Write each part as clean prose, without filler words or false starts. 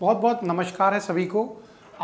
बहुत बहुत नमस्कार है सभी को।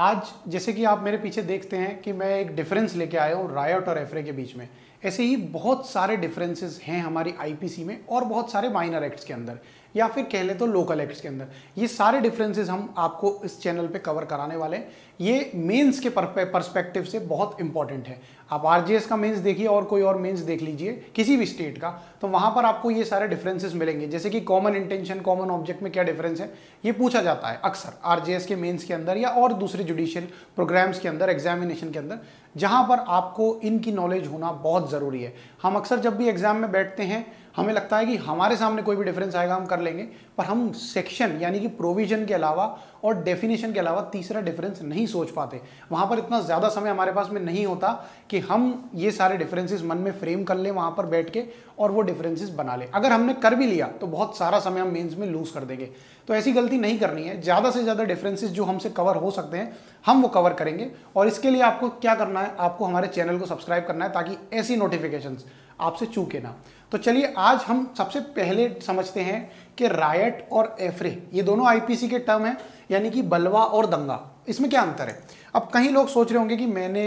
आज जैसे कि आप मेरे पीछे देखते हैं कि मैं एक डिफरेंस लेके आया हूँ रायोट और एफरे के बीच में, ऐसे ही बहुत सारे डिफरेंसेस हैं हमारी आईपीसी में और बहुत सारे माइनर एक्ट्स के अंदर या फिर कह लें तो लोकल एक्ट्स के अंदर। ये सारे डिफरेंसेस हम आपको इस चैनल पे कवर कराने वाले हैं। ये मेंस के पर्सपेक्टिव से बहुत इंपॉर्टेंट है। आप आरजेएस का मेंस देखिए और कोई और मेंस देख लीजिए किसी भी स्टेट का, तो वहाँ पर आपको ये सारे डिफरेंसेस मिलेंगे। जैसे कि कॉमन इंटेंशन कॉमन ऑब्जेक्ट में क्या डिफरेंस है ये पूछा जाता है अक्सर आरजेएस के मेंस के अंदर या और दूसरे जुडिशियल प्रोग्राम्स के अंदर, एग्जामिनेशन के अंदर, जहाँ पर आपको इनकी नॉलेज होना बहुत ज़रूरी है। हम अक्सर जब भी एग्जाम में बैठते हैं हमें लगता है कि हमारे सामने कोई भी डिफरेंस आएगा हम कर लेंगे, पर हम सेक्शन यानी कि प्रोविजन के अलावा और डेफिनेशन के अलावा तीसरा डिफरेंस नहीं सोच पाते। वहाँ पर इतना ज़्यादा समय हमारे पास में नहीं होता कि हम ये सारे डिफरेंसेस मन में फ्रेम कर लें वहाँ पर बैठ के और वो डिफरेंसेस बना लें। अगर हमने कर भी लिया तो बहुत सारा समय हम मेंस में लूज़ कर देंगे, तो ऐसी गलती नहीं करनी है। ज़्यादा से ज़्यादा डिफरेंसेस जो हमसे कवर हो सकते हैं हम वो कवर करेंगे, और इसके लिए आपको क्या करना है, आपको हमारे चैनल को सब्सक्राइब करना है ताकि ऐसी नोटिफिकेशंस आपसे चूके ना। तो चलिए आज हम सबसे पहले समझते हैं कि रायट और एफरे ये दोनों आईपीसी के टर्म हैं, यानी कि बलवा और दंगा, इसमें क्या अंतर है। अब कहीं लोग सोच रहे होंगे कि मैंने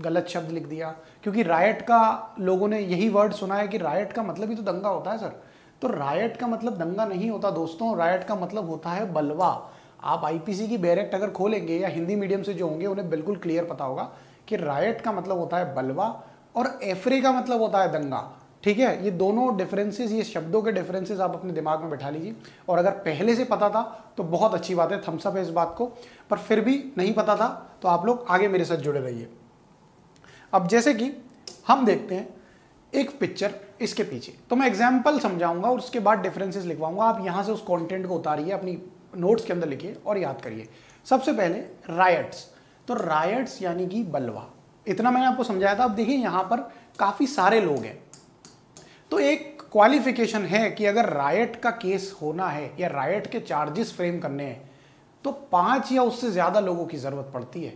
गलत शब्द लिख दिया, क्योंकि रायट का लोगों ने यही वर्ड सुना है कि रायट का मतलब ही तो दंगा होता है सर। तो रायट का मतलब दंगा नहीं होता दोस्तों, रायट का मतलब होता है बलवा। आप आईपीसी की डायरेक्ट अगर खोलेंगे या हिंदी मीडियम से जो होंगे उन्हें बिल्कुल क्लियर पता होगा कि रायट का मतलब होता है बलवा और एफरे का मतलब होता है दंगा। ठीक है, ये दोनों डिफरेंसेस, ये शब्दों के डिफरेंसेस आप अपने दिमाग में बैठा लीजिए, और अगर पहले से पता था तो बहुत अच्छी बात है, थम्स अप है इस बात को, पर फिर भी नहीं पता था तो आप लोग आगे मेरे साथ जुड़े रहिए। अब जैसे कि हम देखते हैं एक पिक्चर इसके पीछे, तो मैं एग्जाम्पल समझाऊंगा और उसके बाद डिफरेंसेस लिखवाऊंगा। आप यहाँ से उस कॉन्टेंट को उतारिए, अपनी नोट्स के अंदर लिखिए और याद करिए। सबसे पहले रायट्स, तो रायट्स यानी कि बलवा, इतना मैंने आपको समझाया था। अब देखिए यहाँ पर काफ़ी सारे लोग हैं, तो एक क्वालिफिकेशन है कि अगर रायट का केस होना है या रायट के चार्जेस फ्रेम करने हैं तो 5 या उससे ज़्यादा लोगों की ज़रूरत पड़ती है।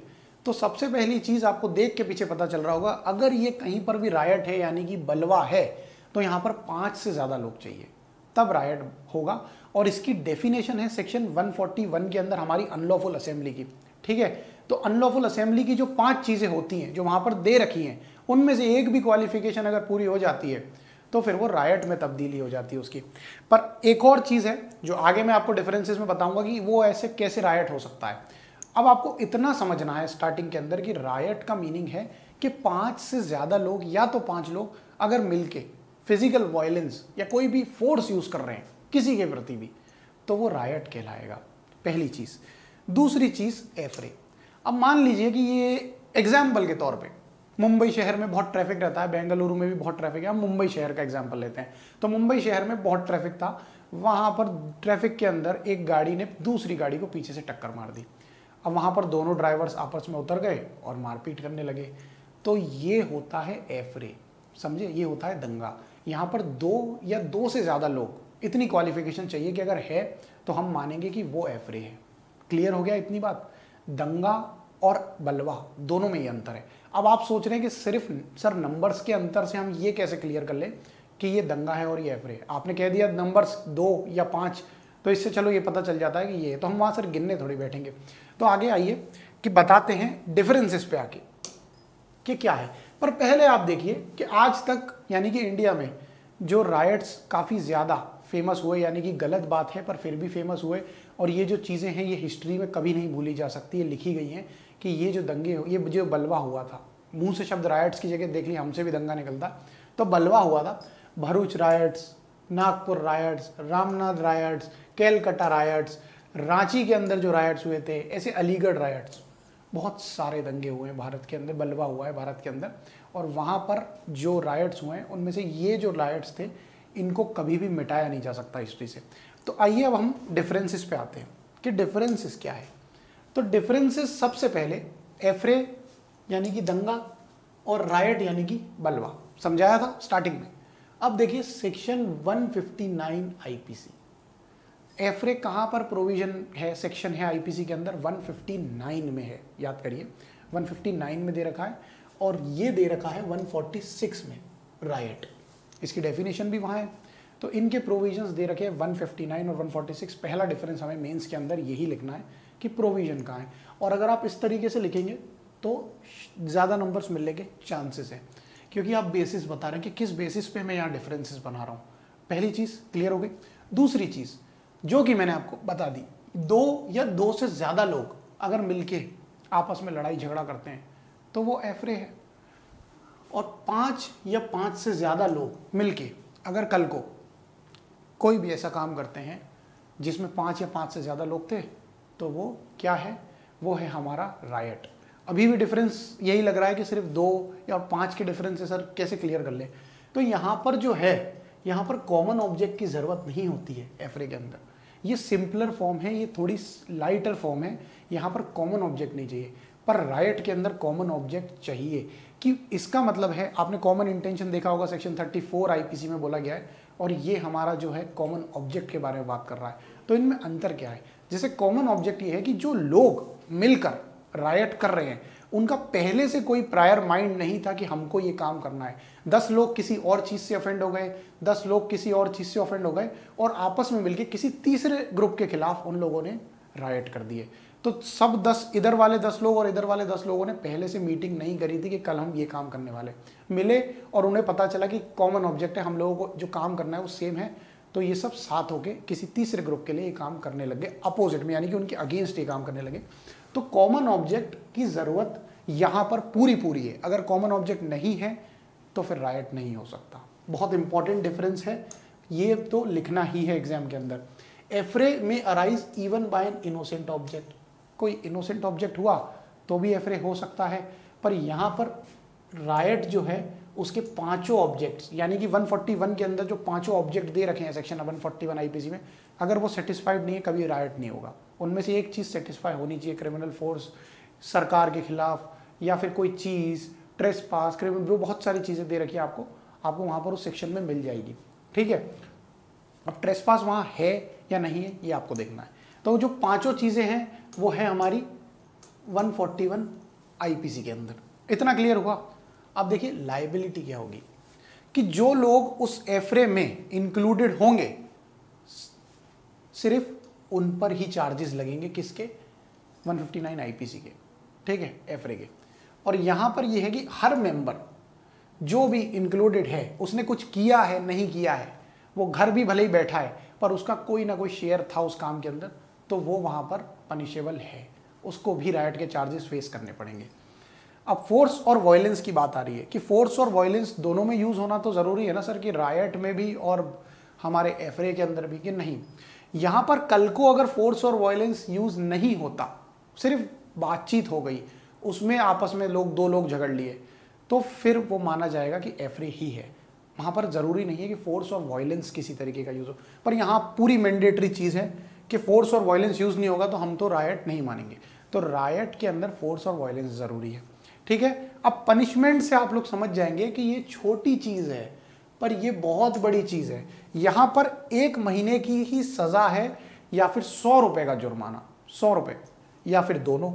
तो सबसे पहली चीज़ आपको देख के पीछे पता चल रहा होगा, अगर ये कहीं पर भी रायट है यानी कि बलवा है तो यहाँ पर 5 से ज़्यादा लोग चाहिए तब रायट होगा। और इसकी डेफिनेशन है सेक्शन 141 के अंदर हमारी अनलॉफुल असेंबली की। ठीक है, तो अनलॉफुल असेंबली की जो 5 चीज़ें होती हैं जो वहाँ पर दे रखी हैं, उनमें से एक भी क्वालिफिकेशन अगर पूरी हो जाती है तो फिर वो रायट में तब्दीली हो जाती है उसकी। पर एक और चीज़ है जो आगे मैं आपको डिफरेंसेस में बताऊंगा कि वो ऐसे कैसे रायट हो सकता है। अब आपको इतना समझना है स्टार्टिंग के अंदर कि रायट का मीनिंग है कि 5 से ज़्यादा लोग या तो 5 लोग अगर मिलके फिजिकल वायलेंस या कोई भी फोर्स यूज़ कर रहे हैं किसी के प्रति भी, तो वो रायट कहलाएगा, पहली चीज़। दूसरी चीज़ एफरे। अब मान लीजिए कि ये एग्जाम्पल के तौर पे मुंबई शहर में बहुत ट्रैफिक रहता है, बेंगलुरु में भी बहुत ट्रैफिक है, हम मुंबई शहर का एग्जाम्पल लेते हैं। तो मुंबई शहर में बहुत ट्रैफिक था, वहाँ पर ट्रैफिक के अंदर एक गाड़ी ने दूसरी गाड़ी को पीछे से टक्कर मार दी। अब वहाँ पर दोनों ड्राइवर्स आपस में उतर गए और मारपीट करने लगे, तो ये होता है एफरे, समझे, ये होता है दंगा। यहाँ पर 2 या 2 से ज़्यादा लोग, इतनी क्वालिफिकेशन चाहिए कि अगर है तो हम मानेंगे कि वो एफरे है। क्लियर हो गया इतनी बात, दंगा और बलवा दोनों में ये अंतर है। अब आप सोच रहे हैं कि सिर्फ सर नंबर्स के अंतर से हम ये कैसे क्लियर कर लें कि ये दंगा है और ये एफरे। आपने कह दिया नंबर्स 2 या 5, तो इससे चलो ये पता चल जाता है कि ये, तो हम वहाँ सर गिनने थोड़ी बैठेंगे। तो आगे आइए कि बताते हैं डिफरेंसेस पे आके कि क्या है। पर पहले आप देखिए कि आज तक यानी कि इंडिया में जो रायट्स काफ़ी ज़्यादा फेमस हुए, यानी कि गलत बात है पर फिर भी फेमस हुए, और ये जो चीज़ें हैं ये हिस्ट्री में कभी नहीं भूली जा सकती है, लिखी गई हैं कि ये जो दंगे, ये जो बलवा हुआ था, मुंह से शब्द रायट्स की जगह देख ली हमसे भी दंगा निकलता, तो बलवा हुआ था। Bharuch riots, Nagpur riots, Ramnath riots, Calcutta riots, Ranchi के अंदर जो रायट्स हुए थे, ऐसे अलीगढ़ रायट्स, बहुत सारे दंगे हुए हैं भारत के अंदर, बलवा हुआ है भारत के अंदर। और वहाँ पर जो रायट्स हुए हैं उनमें से ये जो रायट्स थे इनको कभी भी मिटाया नहीं जा सकता हिस्ट्री से। तो आइए अब हम डिफरेंसेस पे आते हैं कि डिफरेंसेस क्या है। तो डिफरेंसेस सबसे पहले एफरे यानी कि दंगा और रायट यानी कि बलवा, समझाया था स्टार्टिंग में। अब देखिए सेक्शन 159 आईपीसी, एफरे कहाँ पर प्रोविजन है, सेक्शन है आईपीसी के अंदर 159 में है, याद करिए 159 में दे रखा है, और ये दे रखा है 146 में रायट, इसकी डेफिनेशन भी वहाँ है। तो इनके प्रोविजंस दे रखे हैं 159 और 146। पहला डिफरेंस हमें मेंस के अंदर यही लिखना है कि प्रोविजन कहाँ है। और अगर आप इस तरीके से लिखेंगे तो ज़्यादा नंबर्स मिलने के चांसेस हैं, क्योंकि आप बेसिस बता रहे हैं कि किस बेसिस पे मैं यहाँ डिफरेंसेस बना रहा हूँ। पहली चीज़ क्लियर हो गई। दूसरी चीज़ जो कि मैंने आपको बता दी, दो या दो से ज़्यादा लोग अगर मिलके आपस में लड़ाई झगड़ा करते हैं तो वो एफरे है, और पाँच या पाँच से ज़्यादा लोग मिलके अगर कल को कोई भी ऐसा काम करते हैं जिसमें पाँच या पाँच से ज़्यादा लोग थे तो वो क्या है, वो है हमारा रायट। अभी भी डिफरेंस यही लग रहा है कि सिर्फ दो या पाँच के डिफरेंस से सर कैसे क्लियर कर लें, तो यहाँ पर जो है, यहाँ पर कॉमन ऑब्जेक्ट की ज़रूरत नहीं होती है एफरे के अंदर। ये सिंपलर फॉर्म है, ये थोड़ी लाइटर फॉर्म है, यहाँ पर कॉमन ऑब्जेक्ट नहीं चाहिए, पर रायट के अंदर कॉमन ऑब्जेक्ट चाहिए। कि इसका मतलब है, आपने कॉमन इंटेंशन देखा होगा, सेक्शन 34 IPC में बोला गया है, और ये हमारा जो है कॉमन ऑब्जेक्ट के बारे में बात कर रहा है। तो इनमें अंतर क्या है? जैसे कॉमन ऑब्जेक्ट ये है कि जो लोग मिलकर रायट कर रहे हैं उनका पहले से कोई प्रायर माइंड नहीं था कि हमको ये काम करना है। 10 लोग किसी और चीज़ से ऑफेंड हो गए, 10 लोग किसी और चीज़ से ऑफेंड हो गए, और आपस में मिलके किसी तीसरे ग्रुप के खिलाफ उन लोगों ने रायट कर दिए। तो सब 10, इधर वाले 10 लोग और इधर वाले 10 लोगों ने पहले से मीटिंग नहीं करी थी कि कल हम ये काम करने वाले, मिले और उन्हें पता चला कि कॉमन ऑब्जेक्ट है, हम लोगों को जो काम करना है वो सेम है, तो ये सब साथ होके किसी तीसरे ग्रुप के लिए ये काम करने लगे, अपोजिट में, यानी कि उनके अगेंस्ट ये काम करने लगे। तो कॉमन ऑब्जेक्ट की ज़रूरत यहाँ पर पूरी पूरी है। अगर कॉमन ऑब्जेक्ट नहीं है तो फिर रायट नहीं हो सकता। बहुत इंपॉर्टेंट डिफरेंस है, ये तो लिखना ही है एग्जाम के अंदर। एफरे में arise even by an innocent object, कोई इनोसेंट ऑब्जेक्ट हुआ तो भी एफरे हो सकता है, पर यहाँ पर रायट जो है उसके पांचों ऑब्जेक्ट्स, यानी कि 141 के अंदर जो पांचों ऑब्जेक्ट दे रखे हैं सेक्शन 141 IPC में, अगर वो सेटिस्फाइड नहीं है कभी रायट नहीं होगा। उनमें से एक चीज़ सेटिस्फाई होनी चाहिए, क्रिमिनल फोर्स, सरकार के खिलाफ, या फिर कोई चीज़, ट्रेस पास, क्रिमिनल, बहुत सारी चीज़ें दे रखी है आपको, आपको वहाँ पर उस सेक्शन में मिल जाएगी। ठीक है, अब ट्रेस पास वहाँ है या नहीं है ये आपको देखना है। तो जो पाँचों चीज़ें हैं वो है हमारी 141 IPC के अंदर। इतना क्लियर हुआ। अब देखिए लाइबिलिटी क्या होगी, कि जो लोग उस एफरे में इंक्लूडेड होंगे सिर्फ उन पर ही चार्जेस लगेंगे, किसके, 159 IPC के, ठीक है, एफरे के। और यहाँ पर यह है कि हर मेंबर जो भी इंक्लूडेड है उसने कुछ किया है नहीं किया है, वो घर भी भले ही बैठा है पर उसका कोई ना कोई शेयर था उस काम के अंदर, तो वो वहाँ पर पनिशेबल है, उसको भी राइट के चार्जेस फेस करने पड़ेंगे। अब फोर्स और वायलेंस की बात आ रही है कि फोर्स और वायलेंस दोनों में यूज़ होना तो ज़रूरी है ना सर, कि रायट में भी और हमारे एफरे के अंदर भी, कि नहीं। यहाँ पर कल को अगर फोर्स और वायलेंस यूज़ नहीं होता, सिर्फ बातचीत हो गई, उसमें आपस में लोग, 2 लोग झगड़ लिए, तो फिर वो माना जाएगा कि एफरे ही है। वहाँ पर ज़रूरी नहीं है कि फोर्स और वायलेंस किसी तरीके का यूज़ हो, पर यहाँ पूरी मैंडेटरी चीज़ है कि फोर्स और वायलेंस यूज़ नहीं होगा तो हम तो रायट नहीं मानेंगे। तो रायट के अंदर फोर्स और वायलेंस ज़रूरी है। ठीक है, अब पनिशमेंट से आप लोग समझ जाएंगे कि ये छोटी चीज़ है पर ये बहुत बड़ी चीज़ है। यहाँ पर 1 महीने की ही सज़ा है, या फिर 100 रुपये का जुर्माना, 100 रुपये, या फिर दोनों।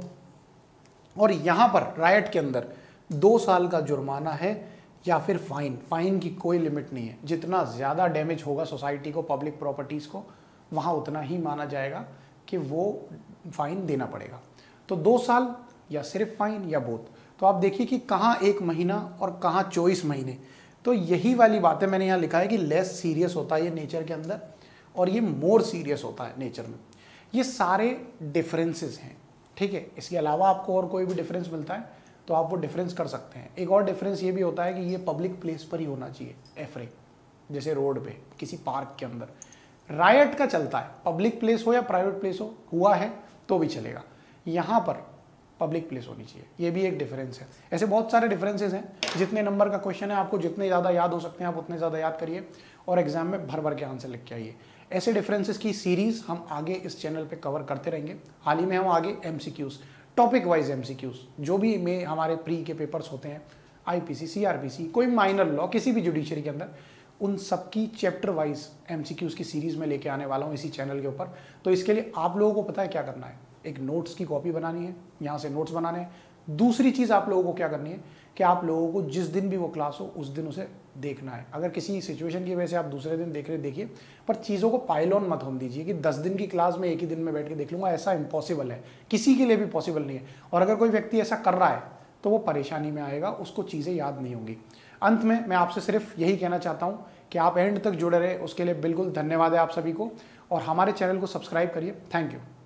और यहाँ पर रायट के अंदर 2 साल का जुर्माना है, या फिर फाइन। फाइन की कोई लिमिट नहीं है, जितना ज़्यादा डैमेज होगा सोसाइटी को, पब्लिक प्रॉपर्टीज़ को, वहाँ उतना ही माना जाएगा कि वो फाइन देना पड़ेगा। तो 2 साल या सिर्फ फाइन या बोथ। तो आप देखिए कि कहाँ 1 महीना और कहाँ 24 महीने। तो यही वाली बातें मैंने यहाँ लिखा है कि लेस सीरियस होता है ये नेचर के अंदर, और ये मोर सीरियस होता है नेचर में। ये सारे डिफरेंसेस हैं, ठीक है। इसके अलावा आपको और कोई भी डिफरेंस मिलता है तो आप वो डिफरेंस कर सकते हैं। एक और डिफरेंस ये भी होता है कि ये पब्लिक प्लेस पर ही होना चाहिए एफरे, जैसे रोड पे, किसी पार्क के अंदर। रायट का चलता है, पब्लिक प्लेस हो या प्राइवेट प्लेस हो, हुआ है तो भी चलेगा। यहाँ पर पब्लिक प्लेस होनी चाहिए, ये भी एक डिफरेंस है। ऐसे बहुत सारे डिफरेंसेस हैं। जितने नंबर का क्वेश्चन है, आपको जितने ज़्यादा याद हो सकते हैं आप उतने ज़्यादा याद करिए, और एग्जाम में भर भर के आंसर लिख के आइए। ऐसे डिफरेंसेस की सीरीज़ हम आगे इस चैनल पे कवर करते रहेंगे। हाल ही में हम आगे MCQs, टॉपिक वाइज MCQs, जो भी में हमारे प्री के पेपर्स होते हैं, IPC, CRPC, कोई माइनर लॉ, किसी भी जुडिशरी के अंदर, उन सबकी चैप्टर वाइज MCQs की सीरीज़ में लेके आने वाला हूँ इसी चैनल के ऊपर। तो इसके लिए आप लोगों को पता है क्या करना है। एक नोट्स की कॉपी बनानी है, यहाँ से नोट्स बनाने हैं। दूसरी चीज़ आप लोगों को क्या करनी है कि आप लोगों को जिस दिन भी वो क्लास हो उस दिन उसे देखना है। अगर किसी सिचुएशन की वजह से आप दूसरे दिन देख रहे देखिए, पर चीज़ों को पाइल ऑन मत होने दीजिए कि 10 दिन की क्लास में एक ही दिन में बैठ के देख लूँगा, ऐसा इम्पॉसिबल है, किसी के लिए भी पॉसिबल नहीं है। और अगर कोई व्यक्ति ऐसा कर रहा है तो वो परेशानी में आएगा, उसको चीज़ें याद नहीं होंगी। अंत में मैं आपसे सिर्फ यही कहना चाहता हूँ कि आप एंड तक जुड़े रहे, उसके लिए बिल्कुल धन्यवाद है आप सभी को, और हमारे चैनल को सब्सक्राइब करिए। Thank you.